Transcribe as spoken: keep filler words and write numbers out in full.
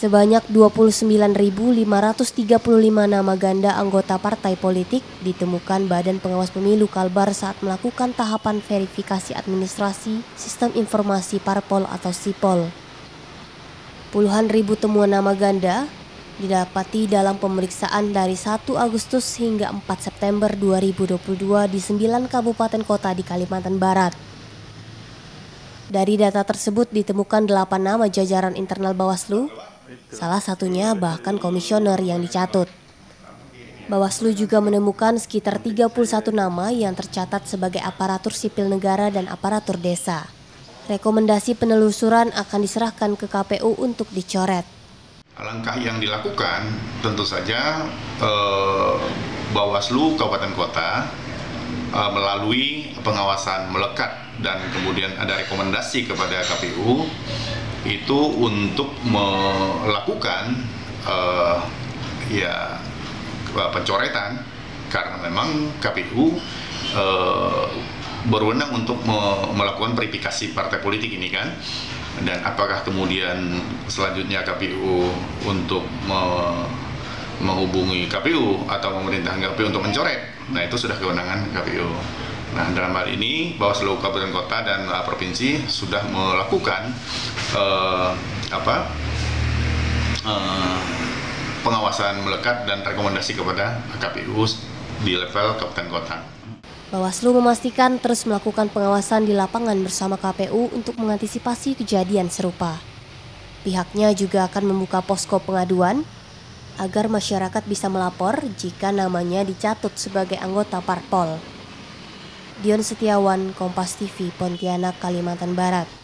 Sebanyak dua puluh sembilan ribu lima ratus tiga puluh lima nama ganda anggota partai politik ditemukan Badan Pengawas Pemilu Kalbar saat melakukan tahapan verifikasi administrasi Sistem Informasi Parpol atau SIPOL. Puluhan ribu temuan nama ganda didapati dalam pemeriksaan dari satu Agustus hingga empat September dua ribu dua puluh dua di sembilan kabupaten kota di Kalimantan Barat. Dari data tersebut ditemukan delapan nama jajaran internal Bawaslu, salah satunya bahkan komisioner yang dicatut. Bawaslu juga menemukan sekitar tiga puluh satu nama yang tercatat sebagai aparatur sipil negara dan aparatur desa. Rekomendasi penelusuran akan diserahkan ke K P U untuk dicoret. Langkah yang dilakukan tentu saja eh, Bawaslu kabupaten kota eh, melalui pengawasan melekat dan kemudian ada rekomendasi kepada K P U itu untuk melakukan uh, ya pencoretan, karena memang K P U uh, berwenang untuk me melakukan verifikasi partai politik ini kan, dan apakah kemudian selanjutnya K P U untuk me menghubungi K P U atau memerintahkan K P U untuk mencoret, nah itu sudah kewenangan K P U. Nah, dalam hal ini Bawaslu kabupaten kota dan uh, provinsi sudah melakukan uh, apa uh, pengawasan melekat dan rekomendasi kepada K P U di level kabupaten kota. Bawaslu memastikan terus melakukan pengawasan di lapangan bersama K P U untuk mengantisipasi kejadian serupa. Pihaknya juga akan membuka posko pengaduan agar masyarakat bisa melapor jika namanya dicatut sebagai anggota parpol. Dion Setiawan, Kompas T V, Pontianak, Kalimantan Barat.